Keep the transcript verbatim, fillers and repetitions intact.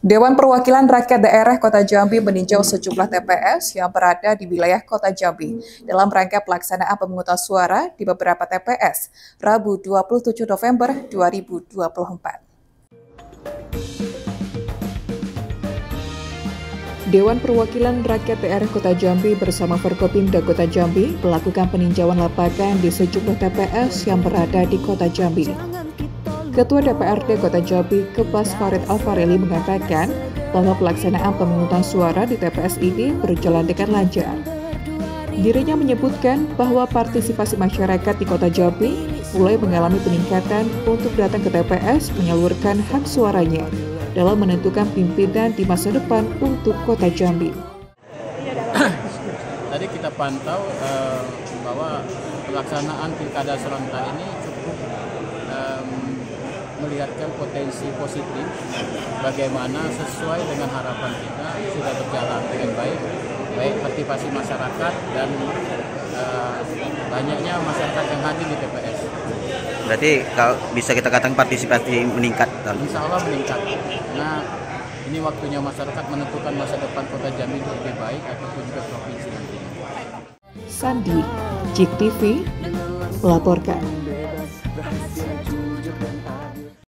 Dewan Perwakilan Rakyat Daerah Kota Jambi meninjau sejumlah T P S yang berada di wilayah Kota Jambi dalam rangka pelaksanaan pemungutan suara di beberapa T P S, Rabu dua puluh tujuh November dua ribu dua puluh empat. Dewan Perwakilan Rakyat Daerah Kota Jambi bersama Forkopimda Kota Jambi melakukan peninjauan lapangan di sejumlah T P S yang berada di Kota Jambi. Ketua D P R D Kota Jambi, Kebas Farid Alfareli mengatakan bahwa pelaksanaan pemungutan suara di T P S ini berjalan dengan lancar. Dirinya menyebutkan bahwa partisipasi masyarakat di Kota Jambi mulai mengalami peningkatan untuk datang ke T P S menyalurkan hak suaranya dalam menentukan pimpinan di masa depan untuk Kota Jambi. Tadi kita pantau eh, bahwa pelaksanaan pilkada serentak ini cukup eh, melihatkan potensi positif, bagaimana sesuai dengan harapan kita sudah berjalan dengan baik, baik partisipasi masyarakat dan eh, banyaknya masyarakat yang hadir di T P S. Berarti kalau bisa kita katakan partisipasi meningkat? Insya Allah meningkat. Nah, ini waktunya masyarakat menentukan masa depan Kota Jambi lebih baik ataupun juga provinsi nantinya. Sandi, J E K T V melaporkan.